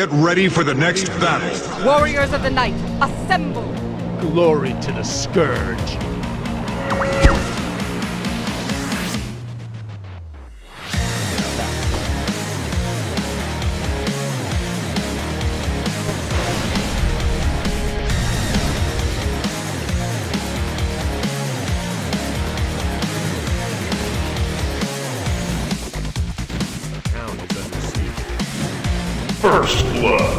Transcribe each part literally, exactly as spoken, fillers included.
Get ready for the next battle. Warriors of the night, assemble! Glory to the Scourge. First blood.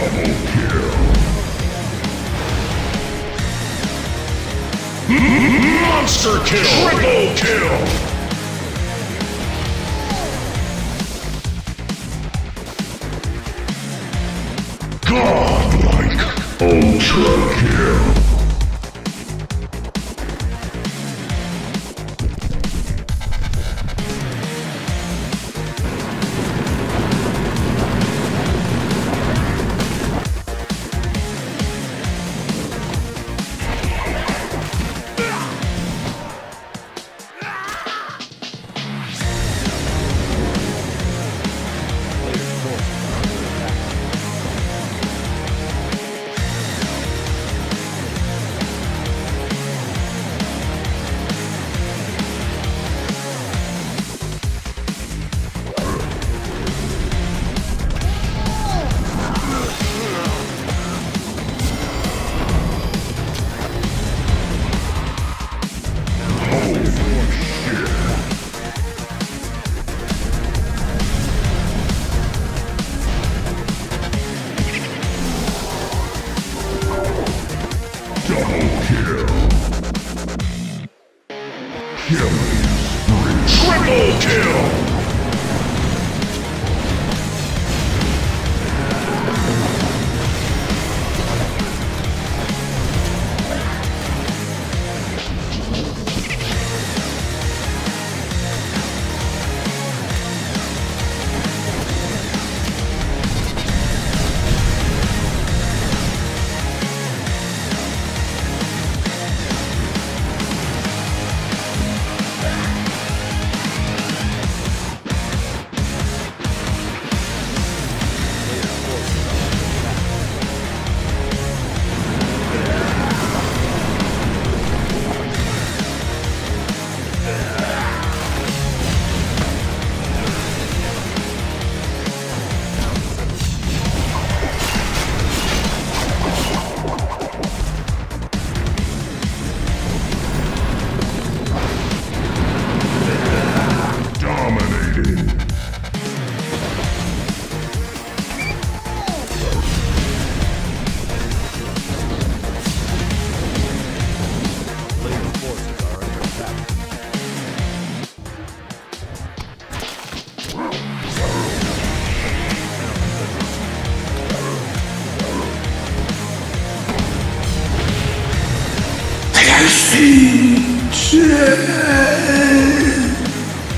Double kill. Monster kill. Triple kill. Godlike. Ultra kill. Triple kill!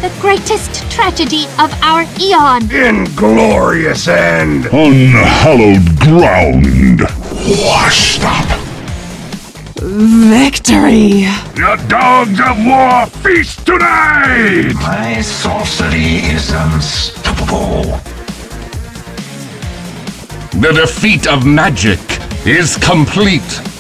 The greatest tragedy of our eon. Inglorious and unhallowed ground. Washed up. Victory. The dogs of war feast tonight. My sorcery is unstoppable. The defeat of magic is complete.